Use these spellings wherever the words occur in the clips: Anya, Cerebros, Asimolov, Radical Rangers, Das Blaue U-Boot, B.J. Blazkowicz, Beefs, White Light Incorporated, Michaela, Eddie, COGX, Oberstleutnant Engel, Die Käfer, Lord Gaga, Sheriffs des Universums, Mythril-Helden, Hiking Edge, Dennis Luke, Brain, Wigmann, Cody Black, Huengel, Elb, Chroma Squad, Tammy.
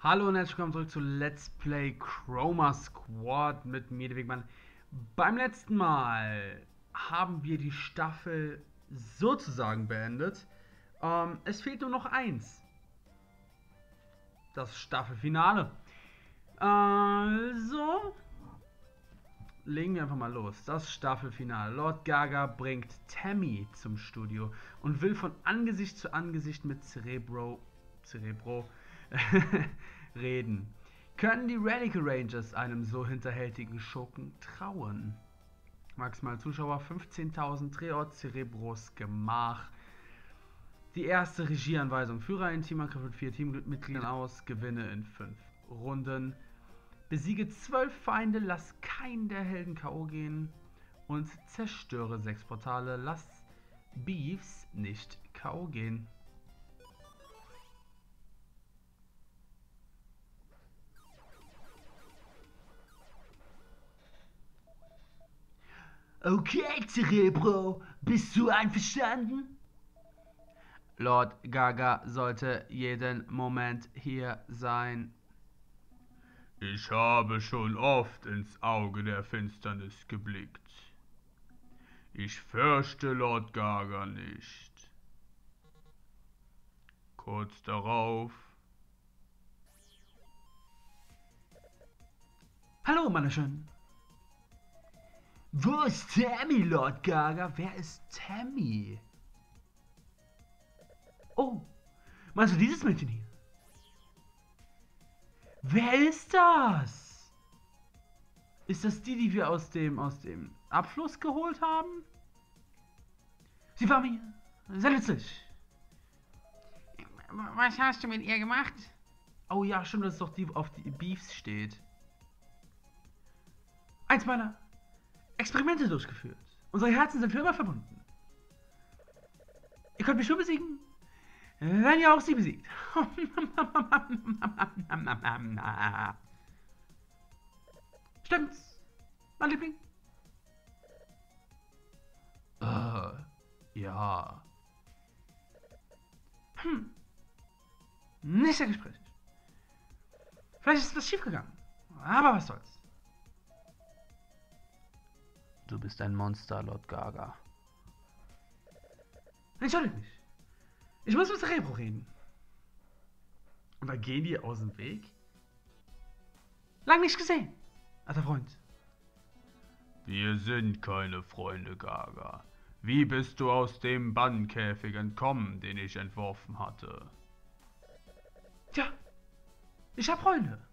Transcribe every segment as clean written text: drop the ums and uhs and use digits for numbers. Hallo und herzlich willkommen zurück zu Let's Play Chroma Squad mit mir, Wigmann. Beim letzten Mal haben wir die Staffel sozusagen beendet. Es fehlt nur noch eins. Das Staffelfinale. Also legen wir einfach mal los. Das Staffelfinale. Lord Gaga bringt Tammy zum Studio und will von Angesicht zu Angesicht mit Cerebro reden. Können die Radical Rangers einem so hinterhältigen Schurken trauen? Maximal Zuschauer 15.000, Drehort Cerebros Gemach. Die erste Regieanweisung. Führe ein Teamangriff mit 4 Teammitgliedern aus. Gewinne in 5 Runden. Besiege 12 Feinde. Lass keinen der Helden K.O. gehen. Und zerstöre 6 Portale. Lass Beefs nicht K.O. gehen. Okay, Cerebro, bist du einverstanden? Lord Gaga sollte jeden Moment hier sein. Ich habe schon oft ins Auge der Finsternis geblickt. Ich fürchte Lord Gaga nicht. Kurz darauf. Hallo, meine Schönen. Wo ist Tammy, Lord Gaga? Wer ist Tammy? Oh, meinst du dieses Mädchen hier? Wer ist das? Ist das die, die wir aus dem Abfluss geholt haben? Sie war mir sehr nützlich. Was hast du mit ihr gemacht? Oh ja, stimmt, das ist doch die, auf die Beefs steht. Eins meiner Experimente durchgeführt. Unsere Herzen sind für immer verbunden. Ihr könnt mich nur besiegen, wenn ihr auch sie besiegt. Stimmt's, mein Liebling? Ja. Nicht sehr gesprächig. Vielleicht ist was schiefgegangen. Aber was soll's. Du bist ein Monster, Lord Gaga. Entschuldigt mich. Ich muss mit Cerebro reden. Und dann gehen die aus dem Weg? Lang nicht gesehen, alter Freund. Wir sind keine Freunde, Gaga. Wie bist du aus dem Bannkäfig entkommen, den ich entworfen hatte? Tja, ich habe Freunde,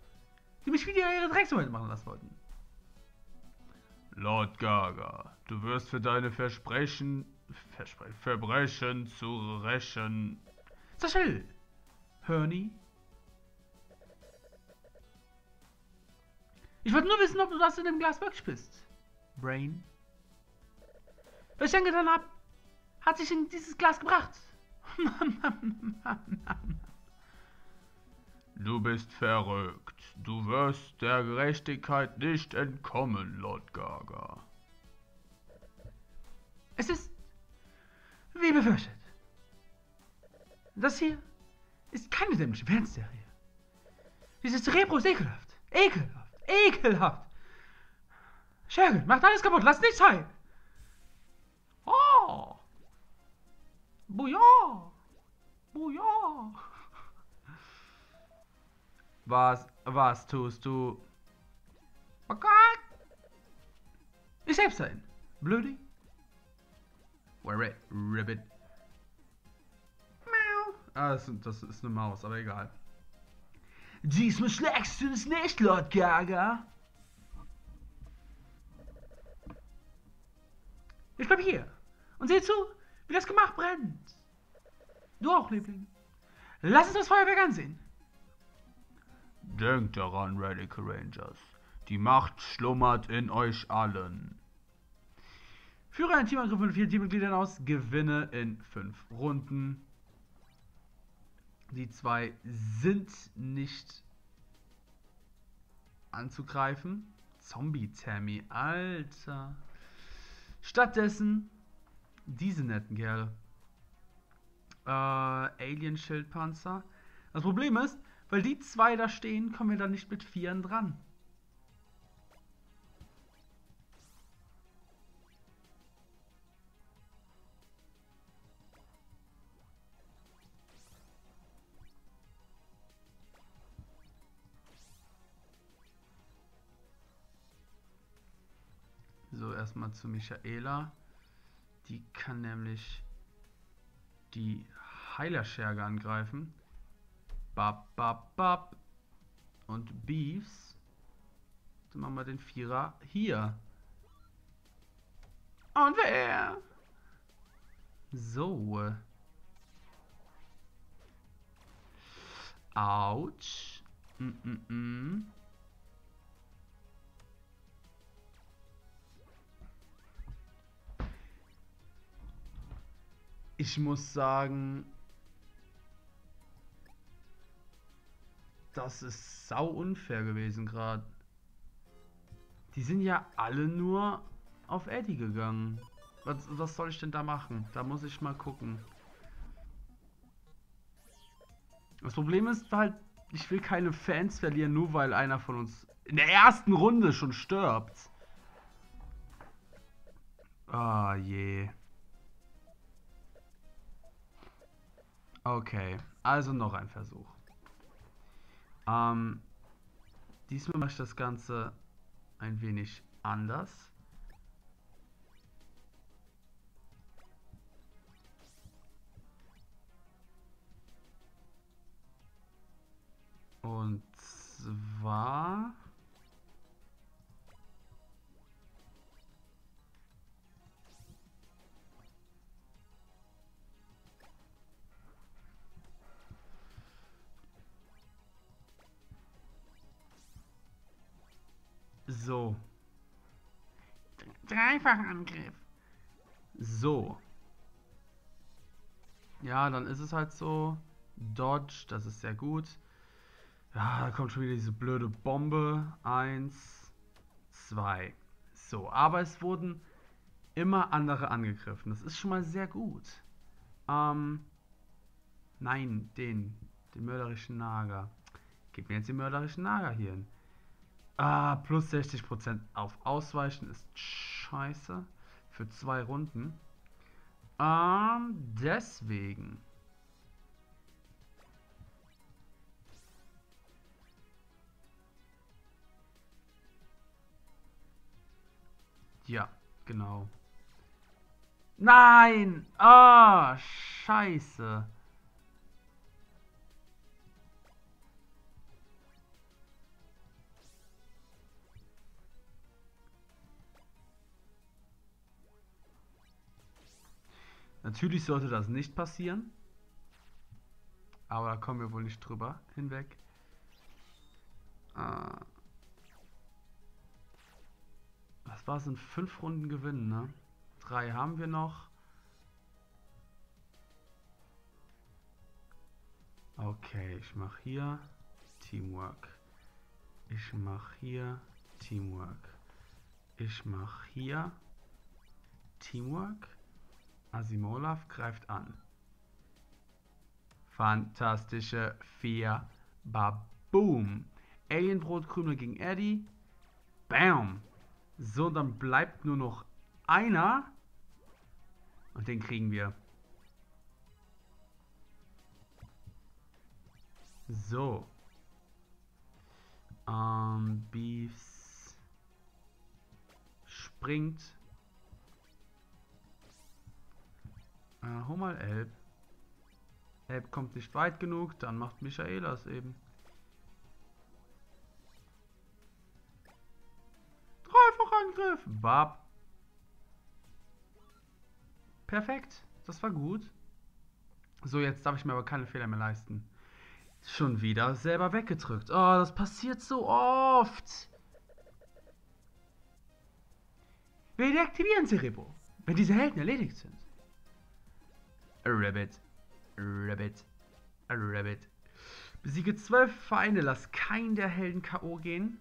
die mich wieder ihre Drecksarbeit machen lassen wollten. Lord Gaga, du wirst für deine Verbrechen zu rächen. So schnell, Hörni. Ich wollte nur wissen, ob du das in dem Glas wirklich bist, Brain. Was ich angetan habe, hat sich in dieses Glas gebracht. Du bist verrückt. Du wirst der Gerechtigkeit nicht entkommen, Lord Gaga. Es ist wie befürchtet. Das hier ist keine dämliche Fernserie. Dieses Cerebro ist ekelhaft. Ekelhaft. Ekelhaft. Schergen, macht alles kaputt. Lass nichts heil. Oh. Booyah. Booyah. Was tust du? Oh Gott! Ich selbst sein. Blödi. Ribbit. Miau. Ah, das ist eine Maus, aber egal. Diesmal schlägst du es nicht, Lord Gaga. Ich bleib hier. Und seh zu, wie das Gemach brennt. Du auch, Liebling. Lass uns das Feuerwerk ansehen. Denkt daran, Radical Rangers. Die Macht schlummert in euch allen. Führe einen Teamangriff von 4 Teammitgliedern aus. Gewinne in 5 Runden. Die 2 sind nicht anzugreifen. Zombie Tammy, Alter. Stattdessen diese netten Kerle. Alien Schildpanzer. Das Problem ist, Weil die zwei da stehen, kommen wir dann nicht mit Vieren dran. So, erstmal zu Michaela. Die kann nämlich die Heilerscherge angreifen. Bap, bap, bap. Und Beefs. Dann machen wir den Vierer hier. Und wer? So. Autsch. Ich muss sagen, das ist sau unfair gewesen gerade. Die sind ja alle nur auf Eddie gegangen. Was soll ich denn da machen? Da muss ich mal gucken. Das Problem ist halt, ich will keine Fans verlieren, nur weil einer von uns in der ersten Runde schon stirbt. Ah je. Okay, also noch ein Versuch. Diesmal mache ich das Ganze ein wenig anders. Und zwar... So. Dreifachen Angriff. So. Ja, dann ist es halt so. Dodge, das ist sehr gut. Ja, da kommt schon wieder diese blöde Bombe. 1, 2. So, aber es wurden immer andere angegriffen. Das ist schon mal sehr gut. Nein, den mörderischen Nager. Gib mir jetzt den mörderischen Nager hier hin. Ah, plus 60% auf Ausweichen ist scheiße. Für 2 Runden. Deswegen. Ja, genau. Nein! Ah, scheiße. Natürlich sollte das nicht passieren. Aber da kommen wir wohl nicht drüber hinweg. Was war es in 5 Runden gewinnen, ne? 3 haben wir noch. Okay, ich mache hier Teamwork. Ich mache hier Teamwork. Ich mache hier Teamwork. Asimolov greift an. Fantastische 4. Baboom. Alienbrotkrümel gegen Eddie. Bam. So, dann bleibt nur noch einer. Und den kriegen wir. So. Beefs springt. Hol mal Elb. Elb kommt nicht weit genug, dann macht Michaela es eben. Dreifachangriff! Bab. Perfekt, das war gut. So, jetzt darf ich mir aber keine Fehler mehr leisten. Schon wieder selber weggedrückt. Oh, das passiert so oft. Wir deaktivieren Cerebro, wenn diese Helden erledigt sind. Rabbit, Rabbit, Rabbit. Besiege 12 Feinde, lass keinen der Helden K.O. gehen.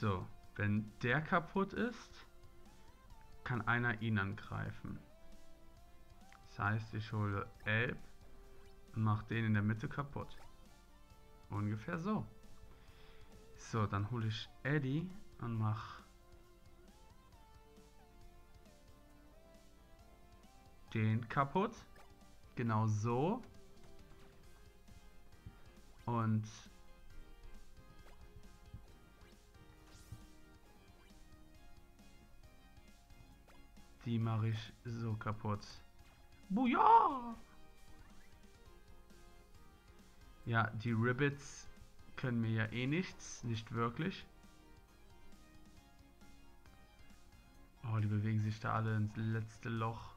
So, wenn der kaputt ist, kann einer ihn angreifen. Das heißt, ich hole Elb und mache den in der Mitte kaputt. Ungefähr so. So, dann hole ich Eddie und mache den kaputt. Genau so. Und die mache ich so kaputt. Booyah! Ja, die Ribbits können mir ja eh nichts. Nicht wirklich. Oh, die bewegen sich da alle ins letzte Loch.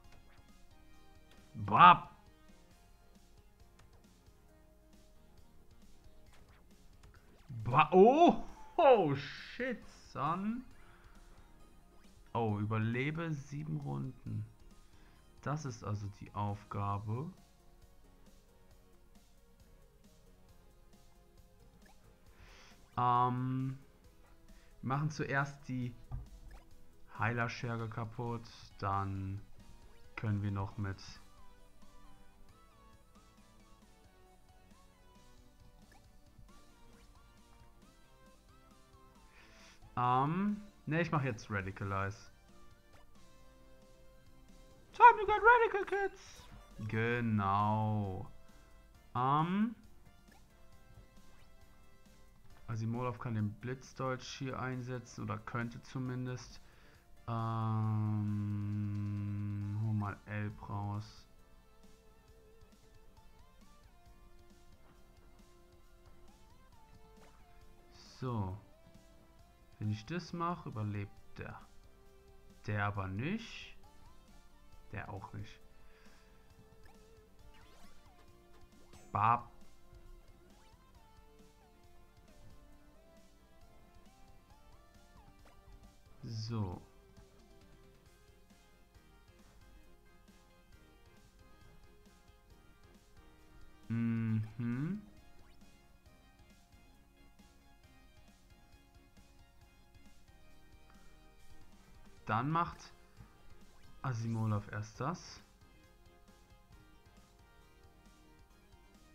Bap! Oh! Oh, shit, son! Oh, überlebe 7 Runden. Das ist also die Aufgabe. Wir machen zuerst die Heilerscherge kaputt. Dann können wir noch mit ne, ich mache jetzt Radicalize. Time to get radical, kids! Genau. Asimolov kann den Blitzdolch hier einsetzen, oder könnte zumindest. Hol mal Elb raus. So. Wenn ich das mache, überlebt der. Der aber nicht. Der auch nicht. Bab. So. Mhm. Dann macht Asimolov erst das.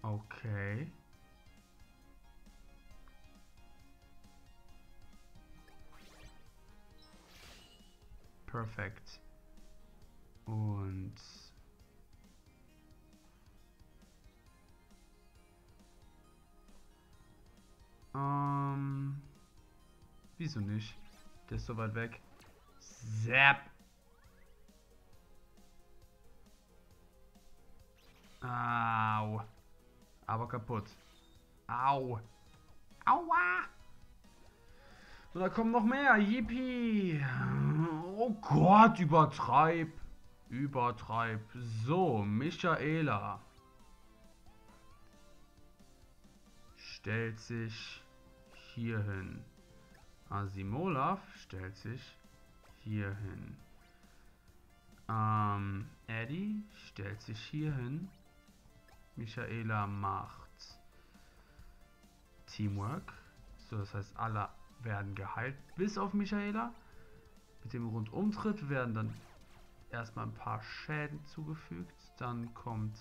Okay. Perfekt. Und wieso nicht? Der ist so weit weg. Zap. Au. Aber kaputt. Au. Aua. So, da kommen noch mehr. Yippie. Oh Gott, übertreib. Übertreib. So, Michaela stellt sich hier hin. Asimolov stellt sich hier hin. Eddie stellt sich hier hin. Michaela macht Teamwork. So, das heißt, alle werden geheilt, bis auf Michaela. Mit dem Rundumtritt werden dann erstmal ein paar Schäden zugefügt. Dann kommt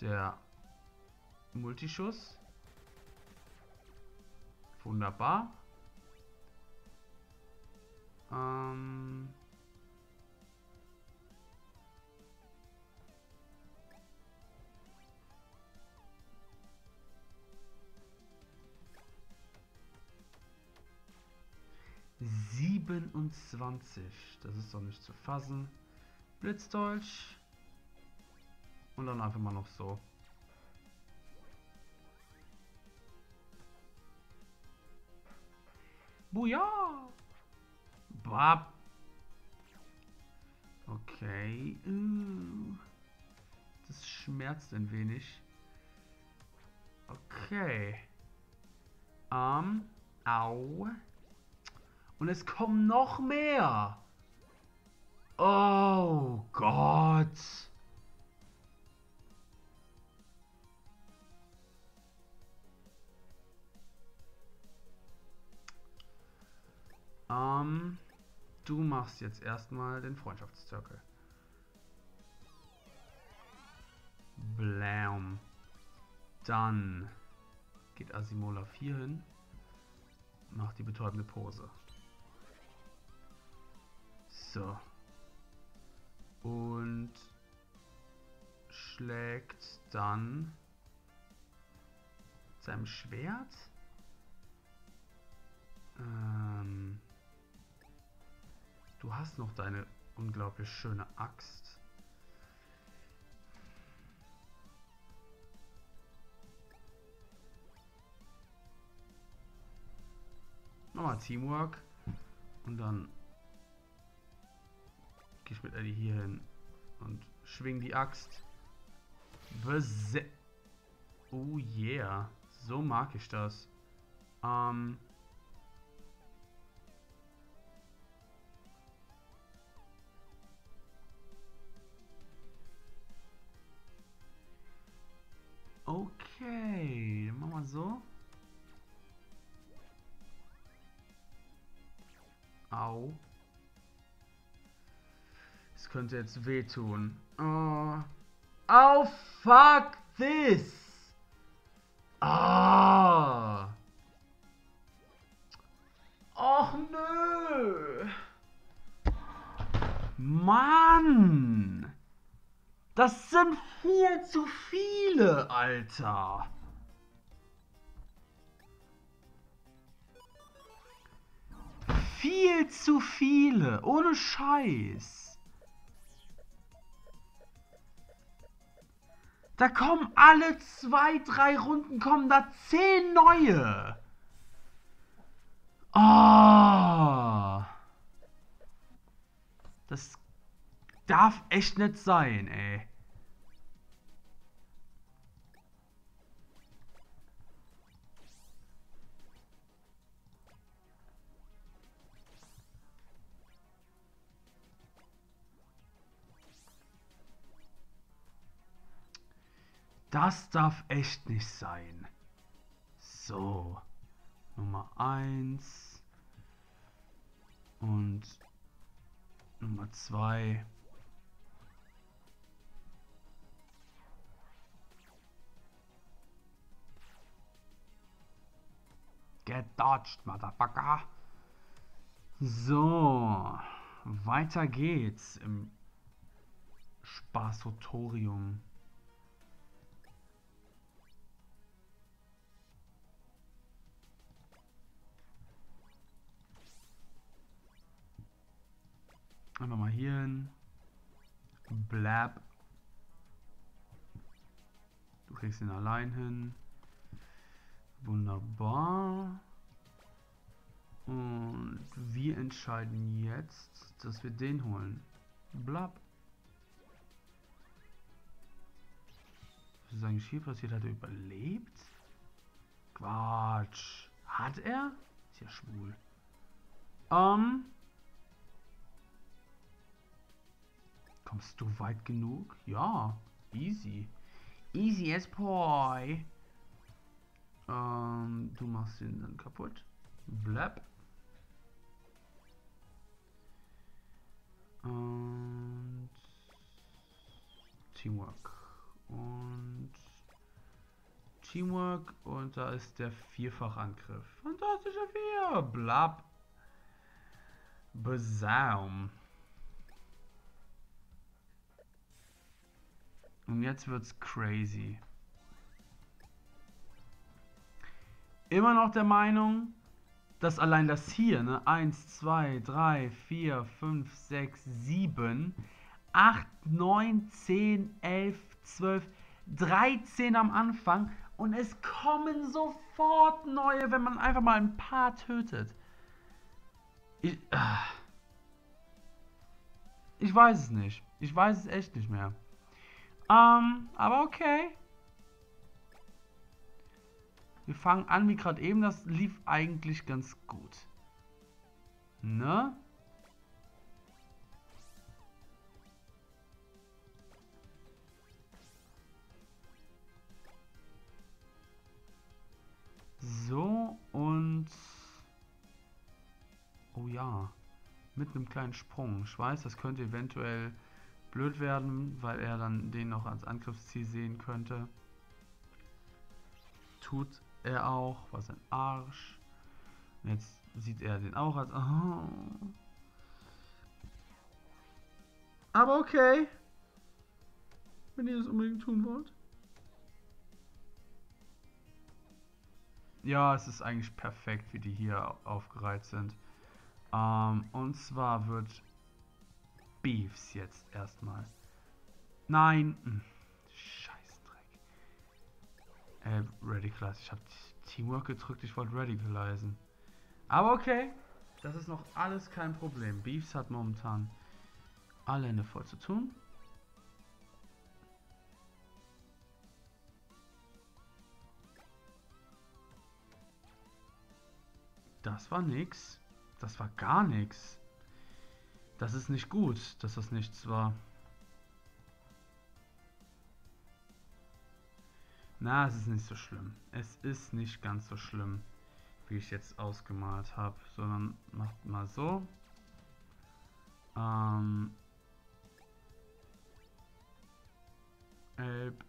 der Multischuss. Wunderbar. ...27. Das ist doch nicht zu fassen. Blitzdolch. Und dann einfach mal noch so. Booyah! Bab. Okay. Das schmerzt ein wenig. Okay. Au. Und es kommen noch mehr. Oh Gott. Du machst jetzt erstmal den Freundschaftszirkel. Blam. Dann geht Asimolov hier hin. Macht die betäubende Pose. So. Und schlägt dann mit seinem Schwert. Du hast noch deine unglaublich schöne Axt. Nochmal Teamwork. Und dann gehe ich mit Eddie hier hin und schwing die Axt. Oh yeah. So mag ich das. Okay, machen wir so. Au. Das könnte jetzt wehtun. Oh. Oh, fuck this! Ah! Och nö! Mann! Das sind viel zu viele, Alter! Viel zu viele! Ohne Scheiß! Da kommen alle 2, 3 Runden, kommen da 10 neue! Ah! Das darf echt nicht sein, ey. Das darf echt nicht sein. So. Nummer 1. Und Nummer 2. Get dodged, Motherfucker. So, weiter geht's im Spaßotorium. Einfach mal hier hin. Blab. Du kriegst ihn allein hin. Wunderbar. Und wir entscheiden jetzt, dass wir den holen. Blab. Was ist eigentlich hier passiert? Hat er überlebt? Quatsch. Hat er? Ist ja schwul. Kommst du weit genug? Ja. Easy. Easy as pie. Du machst ihn dann kaputt. Blab. Und Teamwork. Und Teamwork. Und da ist der Vierfachangriff. Fantastischer 4. Blab. Besaum. Und jetzt wird's crazy. Immer noch der Meinung, dass allein das hier, ne? 1, 2, 3, 4, 5, 6, 7, 8, 9, 10, 11, 12, 13 am Anfang. Und es kommen sofort neue, wenn man einfach mal ein paar tötet. Ich weiß es nicht. Ich weiß es echt nicht mehr. Aber okay. Wir fangen an wie gerade eben. Das lief eigentlich ganz gut. Ne? So und... Oh ja. mit einem kleinen Sprung. Ich weiß, das könnte eventuell blöd werden, weil er dann den noch als Angriffsziel sehen könnte. Tut er auch, was ein Arsch. Und jetzt sieht er den auch als... Oh. Aber okay. Wenn ihr das unbedingt tun wollt. Ja, es ist eigentlich perfekt, wie die hier aufgereiht sind. Und zwar wird Beefs jetzt erstmal. Nein. Scheißdreck. Radicalize. Ich habe Teamwork gedrückt, ich wollte radicalisen. Aber okay. Das ist noch alles kein Problem. Beefs hat momentan alle Hände voll zu tun. Das war nix. Das war gar nichts. Das ist nicht gut, dass das nichts war. Na, es ist nicht so schlimm. Es ist nicht ganz so schlimm, wie ich jetzt ausgemalt habe. Sondern macht mal so. Elb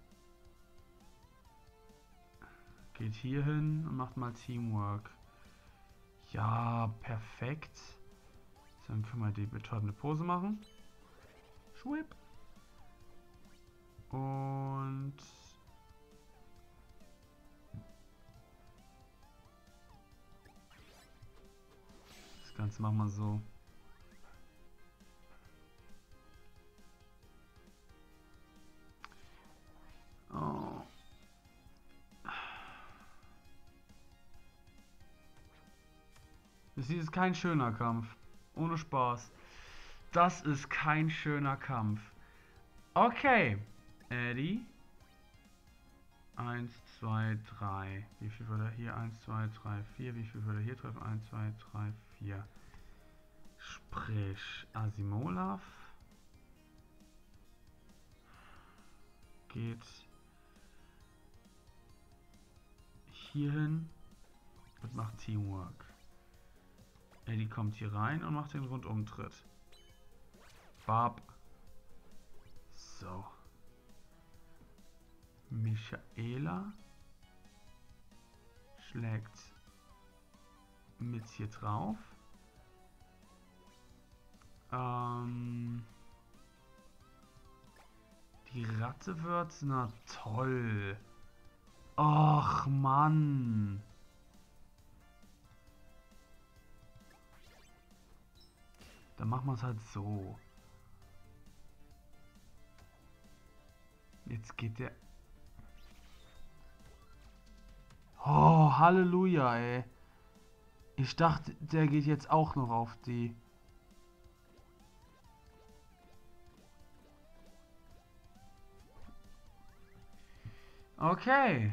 geht hier hin und macht mal Teamwork. Ja, perfekt. Dann können wir die betäubende Pose machen. Schwip. Und... das Ganze machen wir so. Oh. Das ist kein schöner Kampf. Ohne Spaß. Das ist kein schöner Kampf. Okay. Eddie. 1, 2, 3. Wie viel würde er hier? 1, 2, 3, 4. Wie viel würde er hier treffen? 1, 2, 3, 4. Sprich, Asimolov. Geht hier hin und macht Teamwork. Eddie kommt hier rein und macht den Rundumtritt. Bab. So. Michaela schlägt mit hier drauf. Die Ratte wird... Na toll. Och Mann. Dann machen wir es halt so. Jetzt geht der... Oh, Halleluja, ey. Ich dachte, der geht jetzt auch noch auf die... Okay.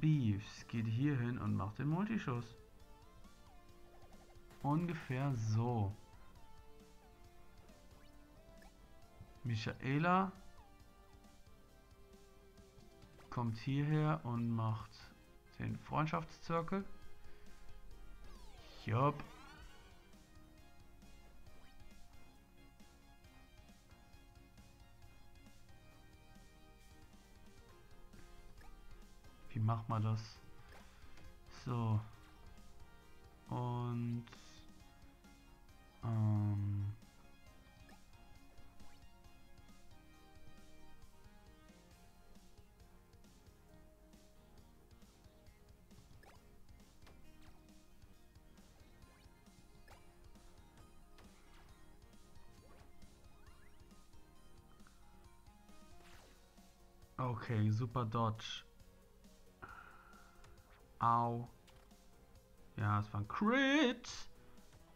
Beefs geht hier hin und macht den Multischuss. Ungefähr so. Michaela kommt hierher und macht den Freundschaftszirkel. Jupp. Wie macht man das? So. Und... Okay, super Dodge. Au. Ja, es war ein Crit.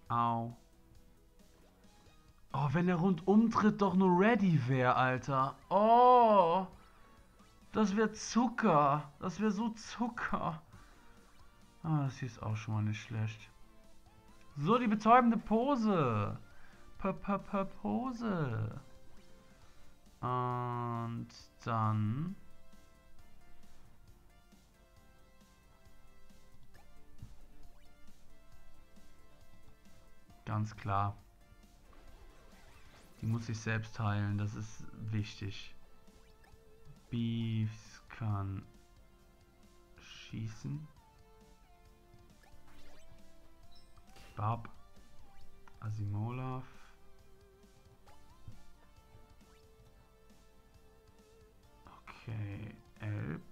Au. Oh, wenn der Rundumtritt doch nur ready wäre, Alter. Oh, das wäre Zucker. Das wäre so Zucker. Ah, das hier ist auch schon mal nicht schlecht. So, die betäubende Pose. Pose. Und dann... Ganz klar. Die muss sich selbst heilen, das ist wichtig. Beefs kann schießen. Bab. Asimolov. Okay, Elb.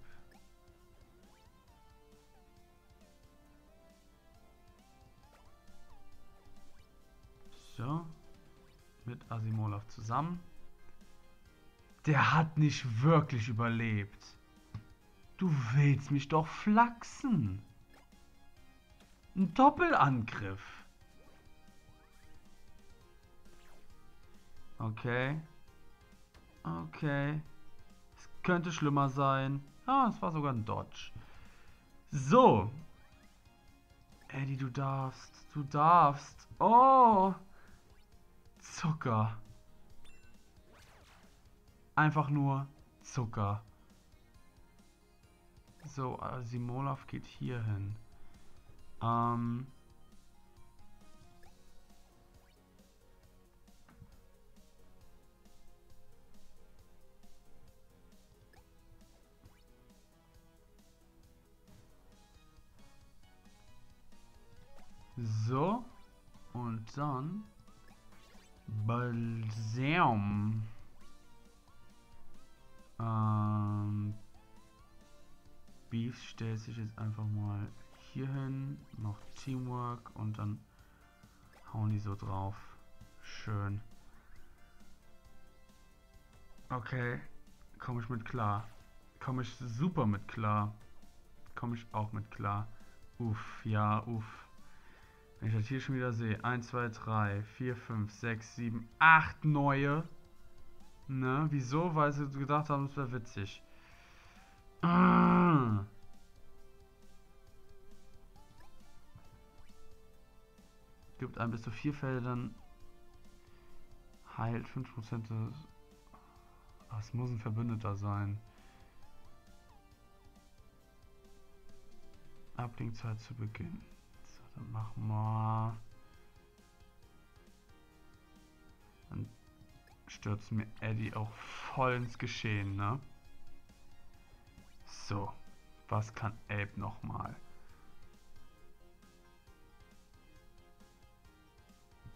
So. Mit Asimolov zusammen. Der hat nicht wirklich überlebt. Du willst mich doch flachsen. Ein Doppelangriff. Okay. Okay. Es könnte schlimmer sein. Ah, es war sogar ein Dodge. So. Eddie, du darfst. Du darfst. Oh. Zucker. Einfach nur Zucker. So, Asimolov geht hier hin. So. Und dann... Balsam. Beef stellt sich jetzt einfach mal hier hin. Noch Teamwork und dann hauen die so drauf. Schön. Okay. Komme ich mit klar. Komme ich super mit klar. Komme ich auch mit klar. Uff, ja, uff. Wenn ich das hier schon wieder sehe, 1, 2, 3, 4, 5, 6, 7, 8 neue. Ne? Wieso? Weil sie gedacht haben, es wäre witzig. Gibt ein bis zu 4 Feldern. Heilt 5% des... Ach, es muss ein Verbündeter sein. Ablenkzeit zu Beginn. Dann machen wir. Dann stürzt mir Eddie auch voll ins Geschehen, ne? So, was kann Elb nochmal?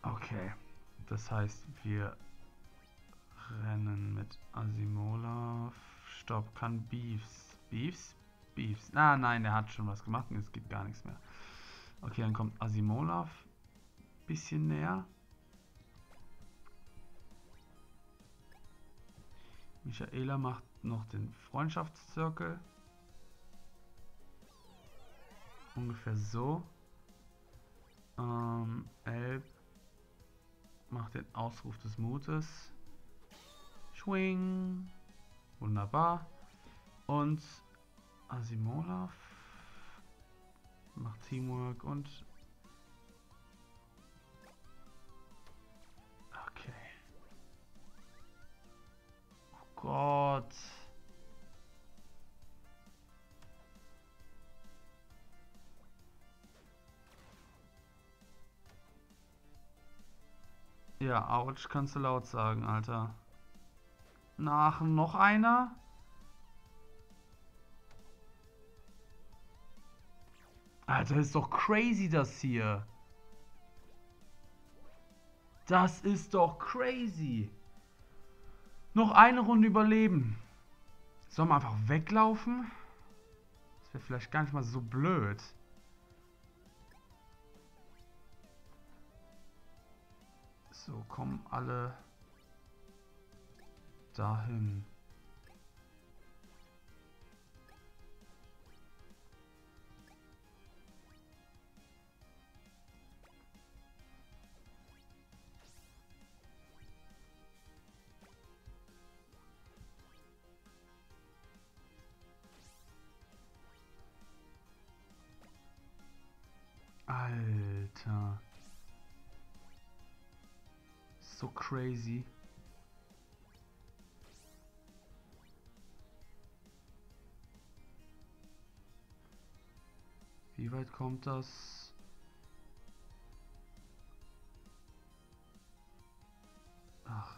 Okay, das heißt, wir rennen mit Asimolov. Stopp, kann Beefs. Beefs? Beefs. Ah, nein, der hat schon was gemacht und es gibt gar nichts mehr. Okay, dann kommt Asimolov ein bisschen näher. Michaela macht noch den Freundschaftszirkel. Ungefähr so. Elb macht den Ausruf des Mutes. Schwing. Wunderbar. Und Asimolov macht Teamwork und... Okay. Oh Gott. Ja, ouch, kannst du laut sagen, Alter. Nach noch einer? Alter, ist doch crazy das hier. Das ist doch crazy. Noch eine Runde überleben. Sollen wir einfach weglaufen? Das wäre vielleicht gar nicht mal so blöd. So, kommen alle dahin. Alter. So crazy. Wie weit kommt das?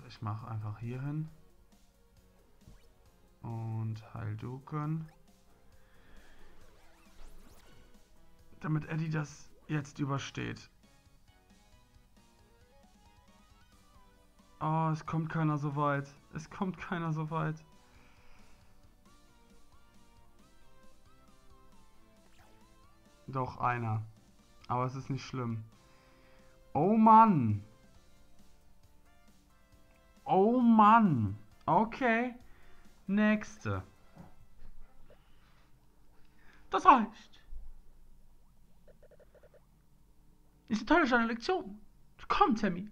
Ich mache einfach hier hin. Und Halduken. Damit Eddie das jetzt übersteht. Oh, es kommt keiner so weit. Es kommt keiner so weit. Doch, einer. Aber es ist nicht schlimm. Oh Mann. Oh Mann. Okay. Nächste. Das reicht. Diese Teil ist eine Lektion. Komm, Tammy.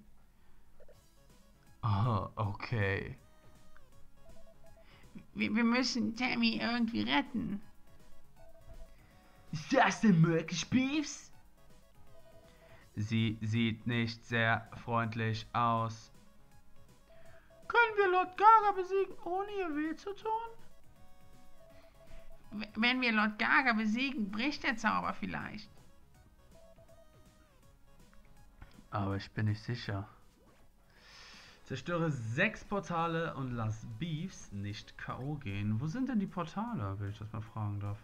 Ah, okay. Wir müssen Tammy irgendwie retten. Ist das denn möglich, Beefs? Sie sieht nicht sehr freundlich aus. Können wir Lord Gaga besiegen, ohne ihr weh zu tun? Wenn wir Lord Gaga besiegen, bricht der Zauber vielleicht. Aber ich bin nicht sicher. Zerstöre 6 Portale und lass Beefs nicht K.O. gehen. Wo sind denn die Portale, wenn ich das mal fragen darf?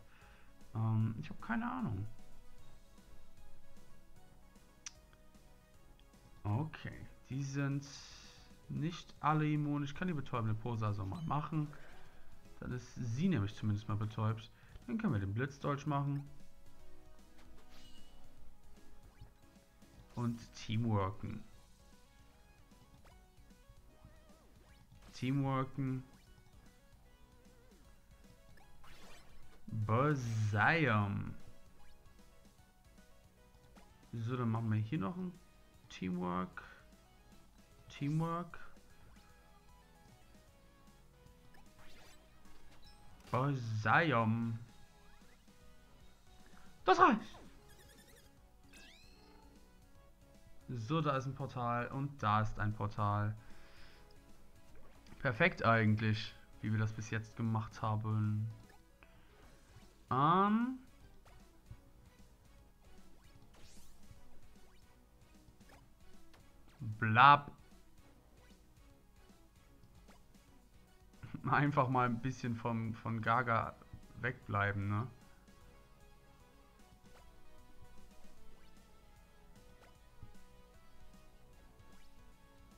Ich habe keine Ahnung. Okay, die sind nicht alle immun. Ich kann die betäubende Pose also mal machen. Dann ist sie nämlich zumindest mal betäubt. Dann können wir den Blitzdolch machen. Und Teamworken. Teamworken. Besiam. So, dann machen wir hier noch ein Teamwork. Teamwork. Besiam. Das reicht. So, da ist ein Portal und da ist ein Portal. Perfekt eigentlich, wie wir das bis jetzt gemacht haben. Blab. Einfach mal ein bisschen von Gaga wegbleiben, ne?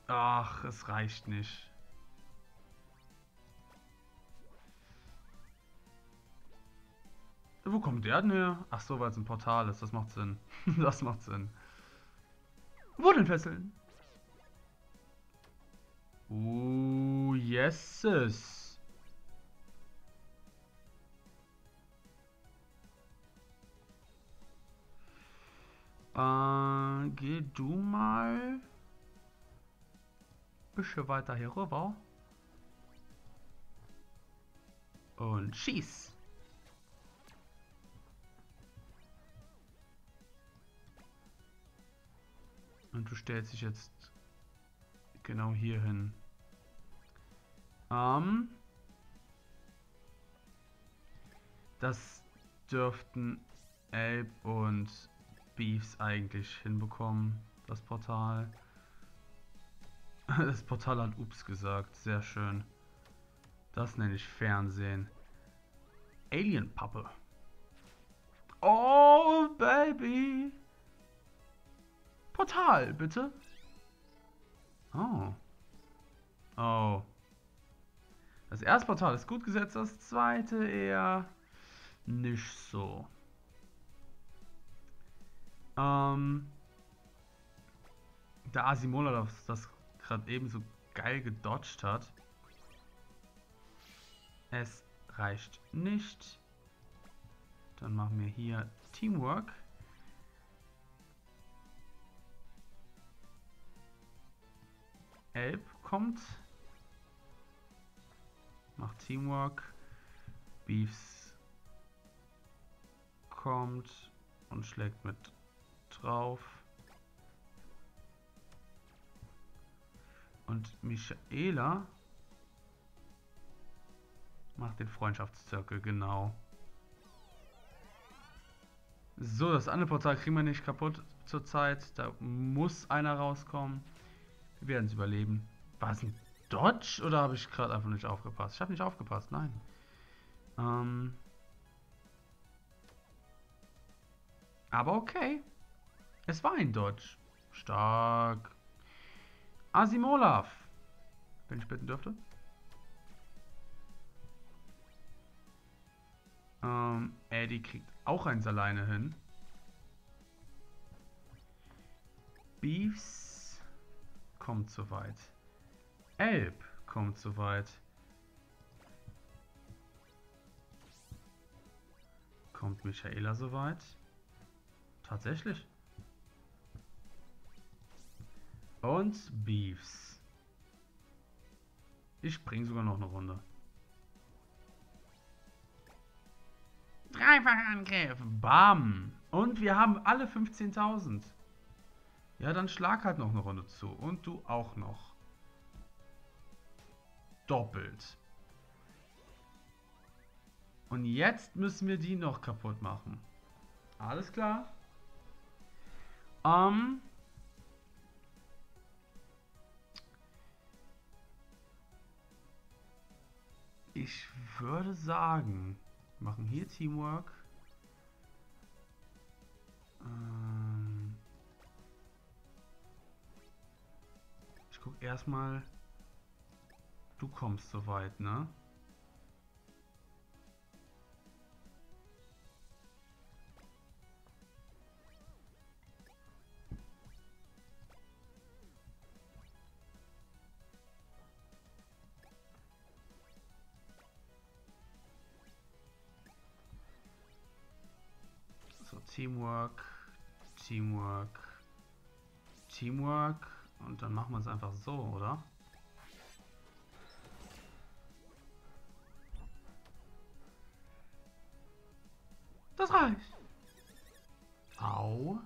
Ach, es reicht nicht. Wo kommt der denn her? Ach so, weil es ein Portal ist. Das macht Sinn. Das macht Sinn. Wo denn fesseln? Oh, yeses. Geh du mal ein bisschen weiter hier rüber. Und schieß. Und du stellst dich jetzt genau hier hin. Das dürften Elb und Beefs eigentlich hinbekommen, das Portal. Das Portal hat Ups gesagt, sehr schön. Das nenne ich Fernsehen. Alien-Pappe. Oh, Baby! Portal, bitte. Oh. Oh. Das erste Portal ist gut gesetzt, das zweite eher nicht so. Da Asimolov das gerade eben so geil gedodged hat. Es reicht nicht. Dann machen wir hier Teamwork. Elb kommt, macht Teamwork, Beefs kommt und schlägt mit drauf und Michaela macht den Freundschaftszirkel, genau. So, das andere Portal kriegen wir nicht kaputt zurzeit, da muss einer rauskommen. Wir werden es überleben. War es ein Dodge oder habe ich gerade einfach nicht aufgepasst? Ich habe nicht aufgepasst, nein. Aber okay. Es war ein Dodge. Stark. Asimolov. Wenn ich bitten dürfte. Eddie kriegt auch eins alleine hin. Beefs kommt soweit. Elb kommt soweit. Kommt Michaela soweit? Tatsächlich. Und Beefs. Ich springe sogar noch eine Runde. Dreifacher Angriff. Bam. Und wir haben alle 15.000. Ja, dann schlag halt noch eine Runde zu. Und du auch noch. Doppelt. Und jetzt müssen wir die noch kaputt machen. Alles klar. Ich würde sagen, wir machen hier Teamwork. Ich gucke erstmal. Du kommst soweit, ne? Teamwork, Teamwork, Teamwork und dann machen wir es einfach so, oder? Das reicht. Au.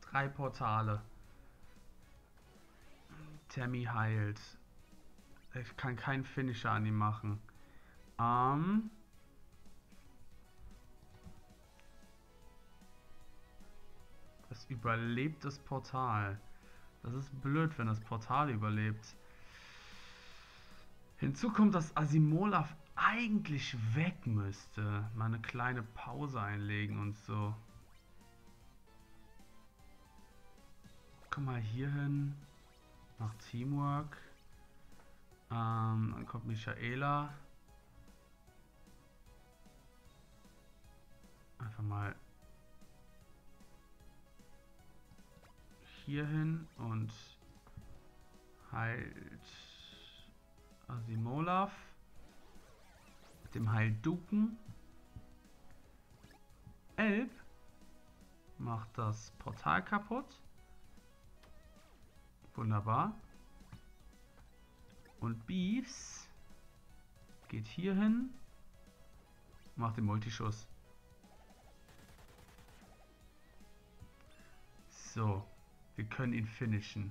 Drei Portale. Tammy heilt. Ich kann keinen Finisher an ihm machen. Das überlebt das Portal. Das ist blöd, wenn das Portal überlebt. Hinzu kommt, dass Asimolov eigentlich weg müsste. Mal eine kleine Pause einlegen und so. Komm mal hier hin. Mach Teamwork. Dann kommt Michaela. Einfach mal hier hin und heilt Asimolov mit dem Heilduken. Elb macht das Portal kaputt. Wunderbar. Und Beefs geht hier hin, macht den Multischuss. So, wir können ihn finishen.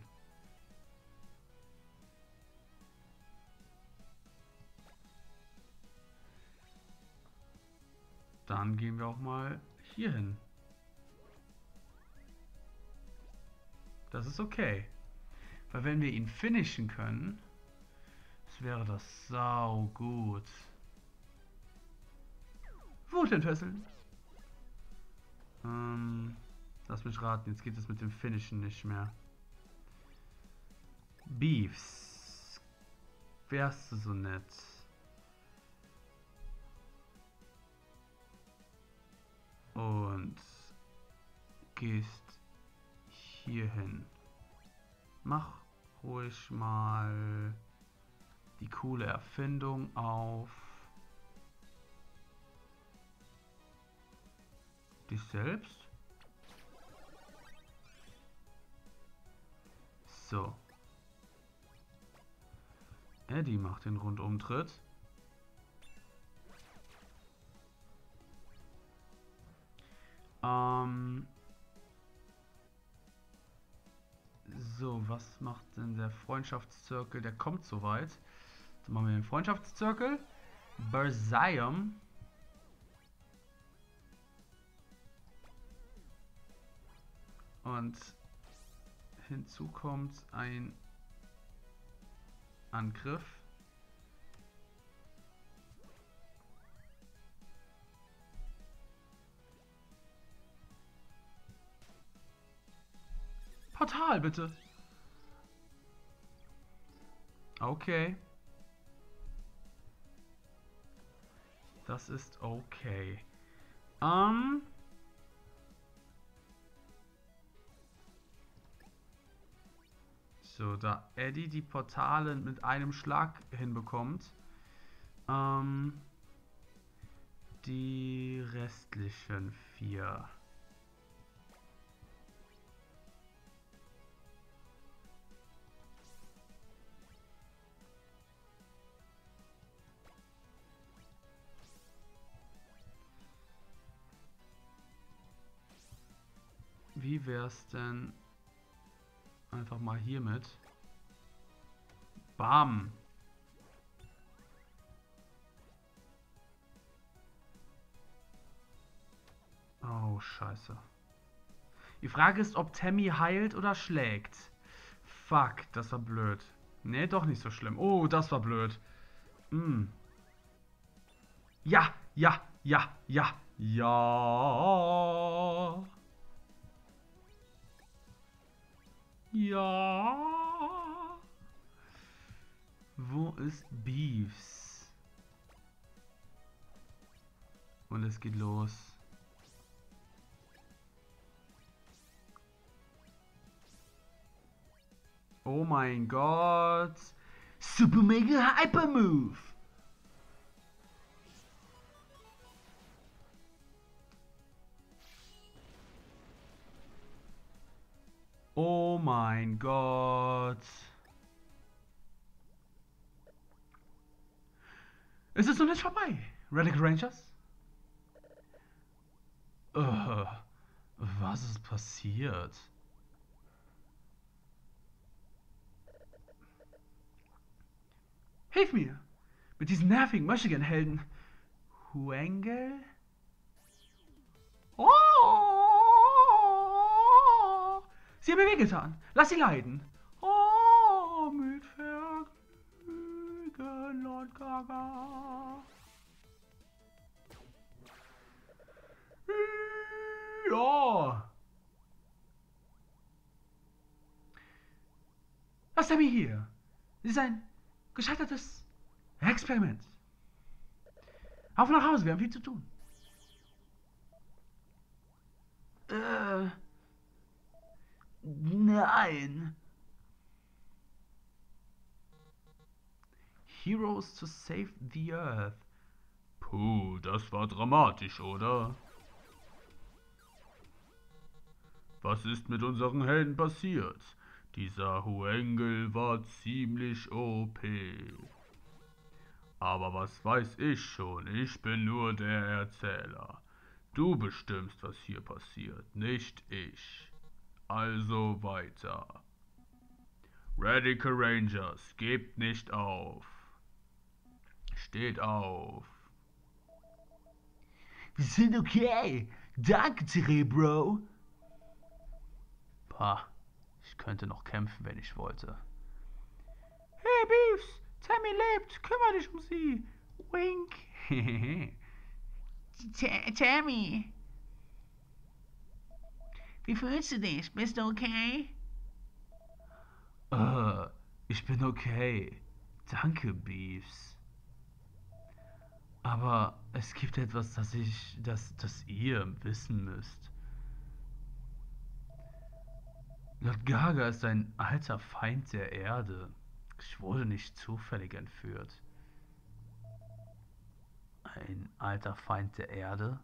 Dann gehen wir auch mal hier hin. Das ist okay. Weil wenn wir ihn finishen können, das wäre das sau gut. Wut entfesseln. Lass mich raten, jetzt geht es mit dem Finishen nicht mehr. Beefs. Wärst du so nett? Und gehst hier hin. Mach ruhig mal die coole Erfindung auf. Dich selbst? So. Eddie macht den Rundumtritt. So, was macht denn der Freundschaftszirkel? Der kommt soweit. Dann machen wir den Freundschaftszirkel. Bersium. Und hinzu kommt ein Angriff. Portal, bitte. Okay. Das ist okay. So, da Eddie die Portale mit einem Schlag hinbekommt, die restlichen 4. Wie wär's denn einfach mal hiermit? Bam! Oh, scheiße. Die Frage ist, ob Tammy heilt oder schlägt. Fuck, das war blöd. Nee, doch nicht so schlimm. Oh, das war blöd. Mm. Ja, ja, ja, ja, ja. Ja. Wo ist Beefs? Und es geht los. Oh mein Gott. Super Mega Hyper Move. Oh mein Gott. Es ist noch nicht vorbei. Radical Rangers? Was ist passiert? Hilf mir! Mit diesen nervigen Möchtegern-Helden. Huengel? Oh! Sie haben mir wehgetan. Lass sie leiden. Oh, mit Vergnügen, Lord Gaga. Ja. Was haben wir hier? Sie ist ein gescheitertes Experiment. Auf nach Hause, wir haben viel zu tun. Nein. Heroes to save the Earth. Puh, das war dramatisch, oder? Was ist mit unseren Helden passiert? Dieser Huengel war ziemlich OP. Aber was weiß ich schon? Ich bin nur der Erzähler. Du bestimmst, was hier passiert, nicht ich. Also weiter. Radical Rangers, gebt nicht auf. Steht auf. Wir sind okay. Danke, Cerebro. Pah, ich könnte noch kämpfen, wenn ich wollte. Hey, Beefs, Tammy lebt. Kümmere dich um sie. Wink. Tammy. Wie fühlst du dich? Bist du okay? Ich bin okay. Danke, Beefs. Aber es gibt etwas, das ihr wissen müsst. Lord Gaga ist ein alter Feind der Erde. Ich wurde nicht zufällig entführt. Ein alter Feind der Erde?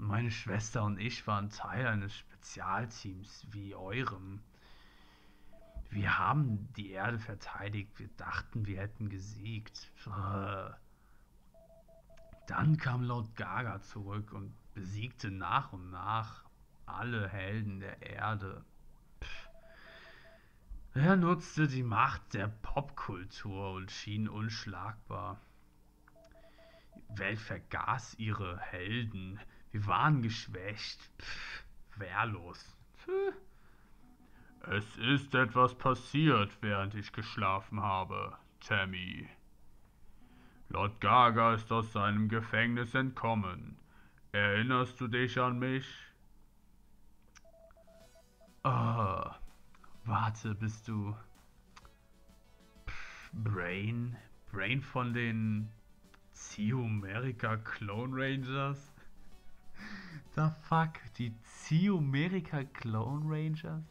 Meine Schwester und ich waren Teil eines Spezialteams wie eurem. Wir haben die Erde verteidigt. Wir dachten, wir hätten gesiegt. Dann kam Lord Gaga zurück und besiegte nach und nach alle Helden der Erde. Er nutzte die Macht der Popkultur und schien unschlagbar. Die Welt vergaß ihre Helden. Wir waren geschwächt. Pff, wehrlos. Pff. Es ist etwas passiert, während ich geschlafen habe, Tammy. Lord Gaga ist aus seinem Gefängnis entkommen. Erinnerst du dich an mich? Oh, warte, bist du... Pff, Brain? Brain von den... Zio-America-Clone-Rangers? The fuck? Die Zio-America-Clone-Rangers?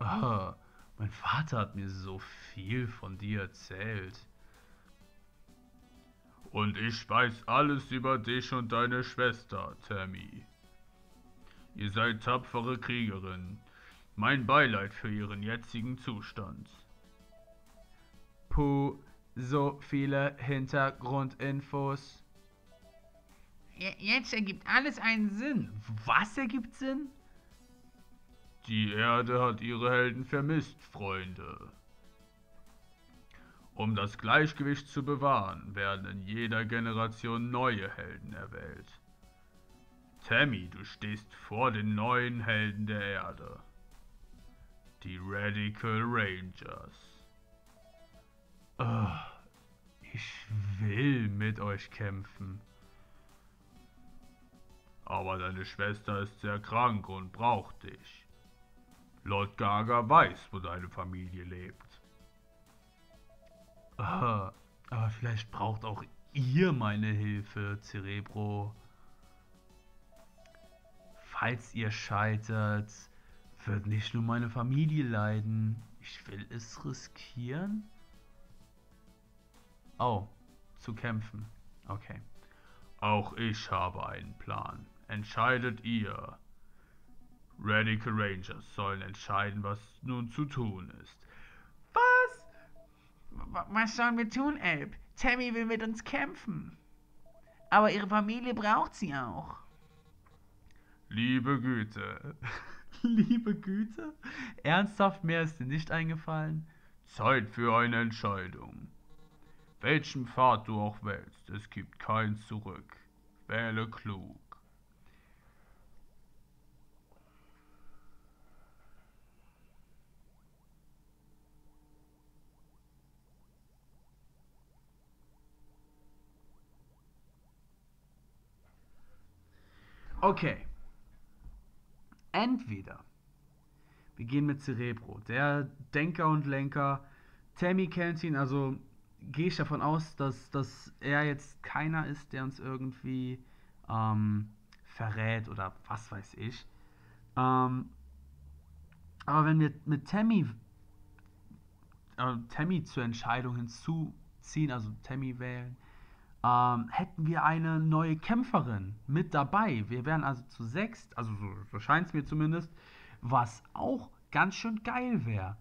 Oh, mein Vater hat mir so viel von dir erzählt. Und ich weiß alles über dich und deine Schwester, Tammy. Ihr seid tapfere Kriegerinnen. Mein Beileid für ihren jetzigen Zustand. Puh, so viele Hintergrundinfos. Jetzt ergibt alles einen Sinn. Was ergibt Sinn? Die Erde hat ihre Helden vermisst, Freunde. Um das Gleichgewicht zu bewahren, werden in jeder Generation neue Helden erwählt. Tammy, du stehst vor den neuen Helden der Erde. Die Radical Rangers. Oh, ich will mit euch kämpfen. Aber deine Schwester ist sehr krank und braucht dich. Lord Gaga weiß, wo deine Familie lebt. Ah, aber vielleicht braucht auch ihr meine Hilfe, Cerebro. Falls ihr scheitert, wird nicht nur meine Familie leiden. Ich will es riskieren. Oh, zu kämpfen. Okay. Auch ich habe einen Plan. Entscheidet ihr. Radical Rangers sollen entscheiden, was nun zu tun ist. Was sollen wir tun, Elb? Tammy will mit uns kämpfen. Aber ihre Familie braucht sie auch. Liebe Güte. Liebe Güte? Ernsthaft, mehr ist dir nicht eingefallen? Zeit für eine Entscheidung. Welchen Pfad du auch wählst, es gibt kein Zurück. Wähle klug. Okay. Entweder wir gehen mit Cerebro, der Denker und Lenker. Tammy kennt ihn, also gehe ich davon aus, dass er jetzt keiner ist, der uns irgendwie verrät oder was weiß ich. Aber wenn wir mit Tammy zur Entscheidung hinzuziehen, also Tammy wählen, hätten wir eine neue Kämpferin mit dabei. Wir wären also zu 6, also so scheint es mir zumindest, was auch ganz schön geil wäre.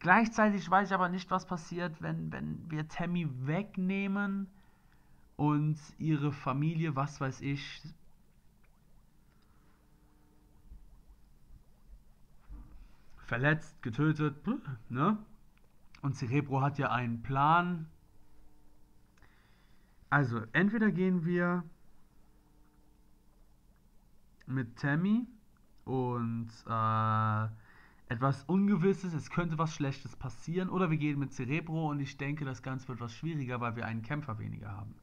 Gleichzeitig weiß ich aber nicht, was passiert, wenn wir Tammy wegnehmen und ihre Familie, was weiß ich... verletzt, getötet, ne? Und Cerebro hat ja einen Plan. Also, entweder gehen wir mit Tammy und etwas Ungewisses, es könnte was Schlechtes passieren, oder wir gehen mit Cerebro und ich denke, das Ganze wird was schwieriger, weil wir einen Kämpfer weniger haben.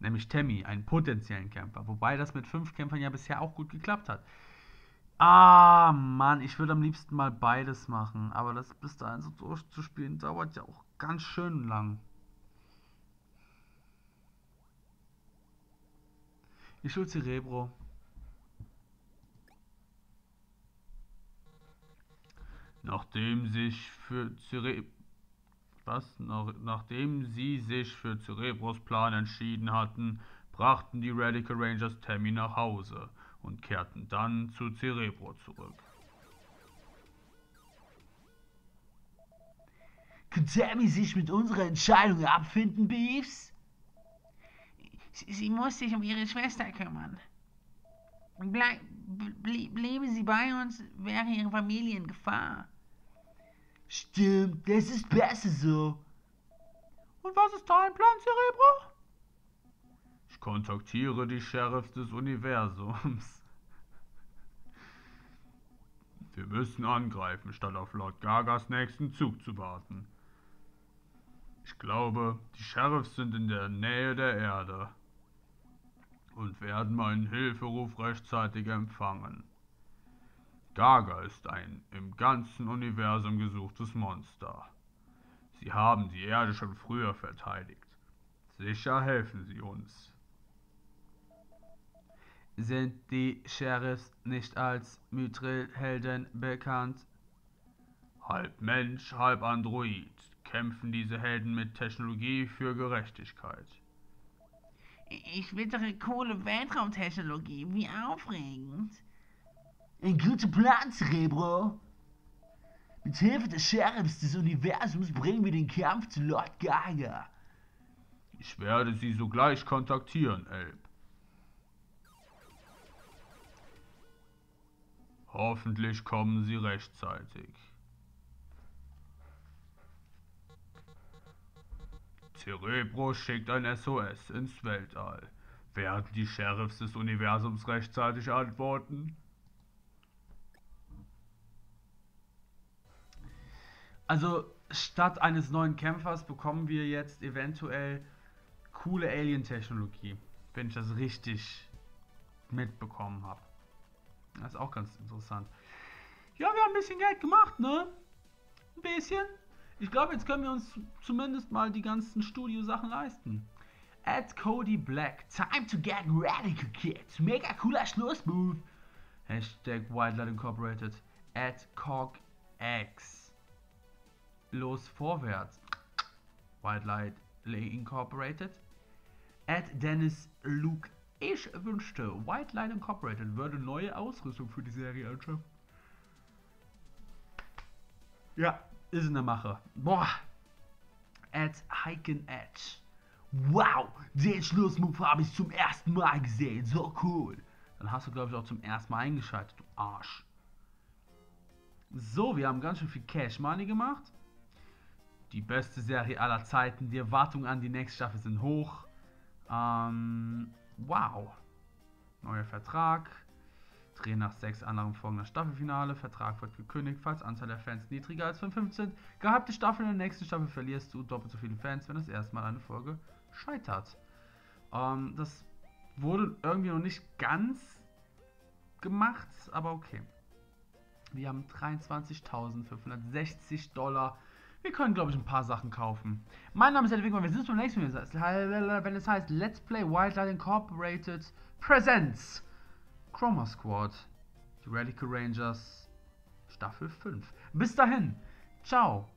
Nämlich Tammy, einen potenziellen Kämpfer. Wobei das mit 5 Kämpfern ja bisher auch gut geklappt hat. Ah, Mann, ich würde am liebsten mal beides machen, aber das bis dahin so durchzuspielen dauert ja auch ganz schön lang. Ich schuld Cerebro. Nachdem sie sich für Cerebros Plan entschieden hatten, brachten die Radical Rangers Tammy nach Hause und kehrten dann zu Cerebro zurück. Kann Tammy sich mit unserer Entscheidung abfinden, Beefs? Sie muss sich um ihre Schwester kümmern. Bliebe sie bei uns, wäre ihre Familie in Gefahr. Stimmt, das ist besser so. Und was ist dein Plan, Cerebro? Ich kontaktiere die Sheriffs des Universums. Wir müssen angreifen, statt auf Lord Gagas nächsten Zug zu warten. Ich glaube, die Sheriffs sind in der Nähe der Erde und werden meinen Hilferuf rechtzeitig empfangen. Gaga ist ein im ganzen Universum gesuchtes Monster. Sie haben die Erde schon früher verteidigt. Sicher helfen sie uns. Sind die Sheriffs nicht als Mythril-Helden bekannt? Halb Mensch, halb Android kämpfen diese Helden mit Technologie für Gerechtigkeit. Ich wittere coole Weltraumtechnologie, wie aufregend. Ein guter Plan, Cerebro. Mit Hilfe des Sheriffs des Universums bringen wir den Kampf zu Lord Gaga. Ich werde sie sogleich kontaktieren, Elb. Hoffentlich kommen sie rechtzeitig. Cerebro schickt ein SOS ins Weltall. Werden die Sheriffs des Universums rechtzeitig antworten? Also, statt eines neuen Kämpfers bekommen wir jetzt eventuell coole Alien-Technologie, wenn ich das richtig mitbekommen habe. Das ist auch ganz interessant. Ja, wir haben ein bisschen Geld gemacht, ne? Ein bisschen. Ich glaube, jetzt können wir uns zumindest mal die ganzen Studio-Sachen leisten. At Cody Black. Time to get radical, kids. Mega cooler Schlussmove. Hashtag White Light Incorporated. At COGX. Los vorwärts. White Light Incorporated. At Dennis Luke. Ich wünschte, White Light Incorporated würde neue Ausrüstung für die Serie anschaffen. Ja, ist eine Mache. Boah. At Hiking Edge. Wow, den Schlussmove habe ich zum ersten Mal gesehen. So cool. Dann hast du, glaube ich, auch zum ersten Mal eingeschaltet, du Arsch. So, wir haben ganz schön viel Cash Money gemacht. Die beste Serie aller Zeiten. Die Erwartungen an die nächste Staffel sind hoch. Wow. Neuer Vertrag. Dreh nach 6 anderen folgender Staffelfinale. Vertrag wird gekündigt, falls Anzahl der Fans niedriger als 5,5 sind. Gehypte Staffel, in der nächsten Staffel verlierst du doppelt so viele Fans, wenn das erste Mal eine Folge scheitert. Das wurde irgendwie noch nicht ganz gemacht, aber okay. Wir haben 23.560 $. Wir können, glaube ich, ein paar Sachen kaufen. Mein Name ist Eddie Wigmann. Wir sind beim nächsten Mal, wenn es heißt Let's Play White Light Incorporated Presents Chroma Squad, die Radical Rangers Staffel 5. Bis dahin. Ciao.